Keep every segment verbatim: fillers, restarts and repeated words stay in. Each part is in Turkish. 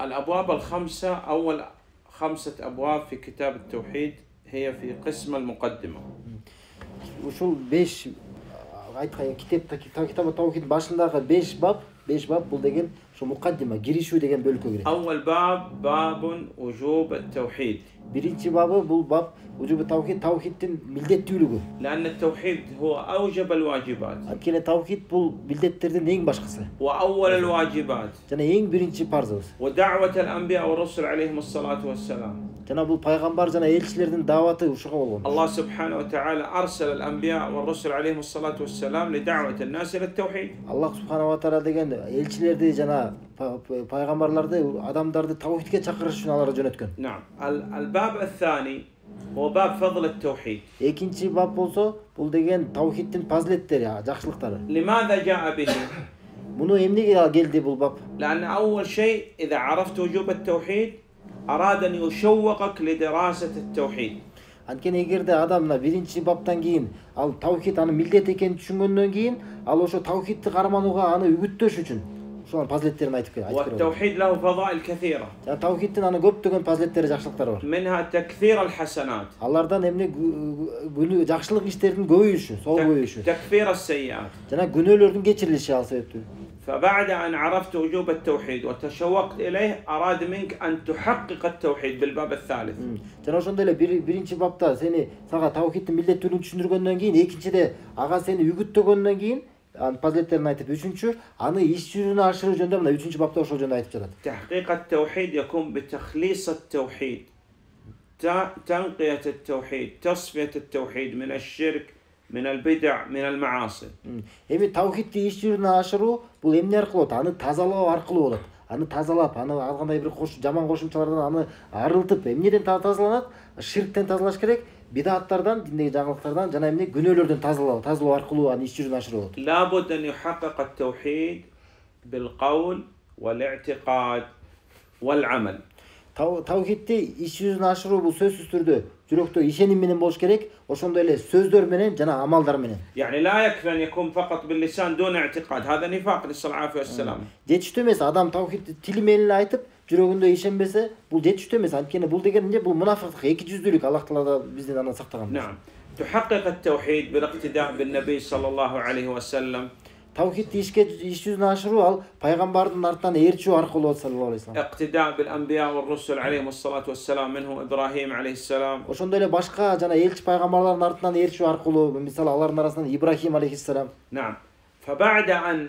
الأبواب الخمسة، أول خمسة أبواب في كتاب التوحيد هي في قسم المقدمة. وشو بيش عايت كتاب كتاب التوحيد başında بيش باب بيش باب bu degen şu mukaddime girişi degen bölgü. Öول bab babun vücub التوحيد. Birinci babı bu bab vücub tevhid tevhidin millettülüğü. لأن التوحيد هو أوجب الواجبات. Akile tevhid bu milletlerden en başkası. وأول الواجبات. Yani en birinci farz. ودعوة الأنبياء والرسل عليهم الصلاة والسلام. Yani bu peygamber yani elçilerden davatı uşağı oldu. Allah Subhanahu ve Teala arsel el-enbiya ve rusul aleyhim salatu vesselam li da'vetin nas ila tevhid. Allah Subhanahu ve Teala degen elçilerdi yani peygamberlerdi adamlardı tevhid'e çağırış için onları yönetken. Naam. El-bab-el-thani o bab fadl-et-tevhid. İkinci bab olsa bu degen tevhidin faziletleri, yaxşılıkları. Limaza ja'a bihi? Bunu emne geldi bu bab. Lanne awwal şey iza arafta vücub-et-tevhid أراد أن يشوقك لدراسة التوحيد. Anken eğer de adamla birinci babtan giyin, al tavhid anı millet eken düşüngönden giyin, al o şu tavhidti karmanuğa anı ügüttöş için. Şu an faziletlerini aytıp gel. وَالتَّوْحِيد لَهُ فَضَائِلْ كَثِيرًا. Yani tavhidtin anı göptöken faziletleri jakşılıkları var. مِنْهَا تَكْثِيرَ الْحَسَنَاتِ. Allah'tan emne günü jakşılık işlerinin göğüyüşü, sol göğüyüşü. تَكْثِيرَ السَّيِّئَاتِ. Yani günöylerdin geçirilişi al sebeptir. فبعد أن عرفت وجوب التوحيد وتشوقت إليه أراد منك أن تحقق التوحيد بالباب الثالث. تناولنا إلى بير بيرنشي بابتا سني ساق توحيد الملة تلون تشندر قلنا جين إيكنشي ده أغا سني يقطع قلنا جين أن فضلتنا نايتب يشنشر أنا يشجون عشرة جندمنا يشنش بابتا وشرج نايتب جلاد. تحقيق التوحيد يكون بتخليص التوحيد، تنقية التوحيد، تصفية التوحيد من الشرك. من البدع من المعاصي. Hem tavhidti işçilerini aşırı bu emne arqılı oldu. Anı tazalağı arqılı oldu. Anı tazalap, anı alğanday bir koş, jaman koşumçalardan anı arıltıp emneden tazalanat, şirkten tazalaş gerek, bidatlardan, dindeki jağılıklardan, jana emne günölerden tazalağı, tazalağı arqılı anı işçilerini aşırı oldu. La budda an yuhaqqiqa at-tawhid bil qawl wal-i'tiqad wal-amal. Tavhidti işçilerini aşırı bu söz üstürdü. Yürekte işenim menen boş gerek. Oşonda ele sözdör menen jana amaldar menen. Yani la yakfen yekun fakat bil lisan dun i'tiqad. Hada nifaq lis-salatu vesselam. Yetiştömese adam tavhid tilmenle aytıp yüreginde işenmese bu yetiştömese. Antkene bu degen ne bu münafıklık, iki yüzdülük. Allah Teala bizden ana saqtagan. Naam. Tuhaqqiq et-tevhid bil-iqtida' bin-nebi sallallahu aleyhi ve sellem. Tavhid işke işçüzün aşırı al peygamberden artan erçü arqılı sallallahu aleyhi ve sellem. İktida bil enbiya ve rusul aleyhissalatu vesselam minhu İbrahim aleyhisselam. Oşonda ele başka jana elçi peygamberlerin artan erçü arqılı misal aların arasından İbrahim aleyhisselam. Naam. Fa ba'da an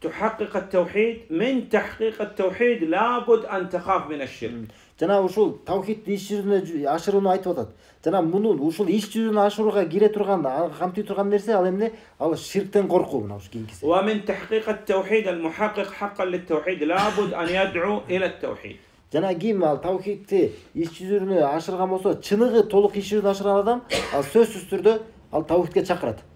tuhaqqiq et-tevhid min tahqiq et-tevhid la bud an takhaf min eş-şirk. Jana uşul tavhid işçüzün aşırını aytıp atat. Jana bunun uşul işçüzün aşırığa gire turganda, kamtı turgan nerse al emne al şirkten korku bunu kinkisi. Wa min tahqiq et-tevhid el-muhaqqiq haqqan lit-tevhid la bud an yad'u ila et-tevhid. Jana kim al tavhidti işçüzünü aşırgan bolsa, çınığı toluq işçüzün aşırgan adam al söz üstürdü, al tavhidke çaqırat.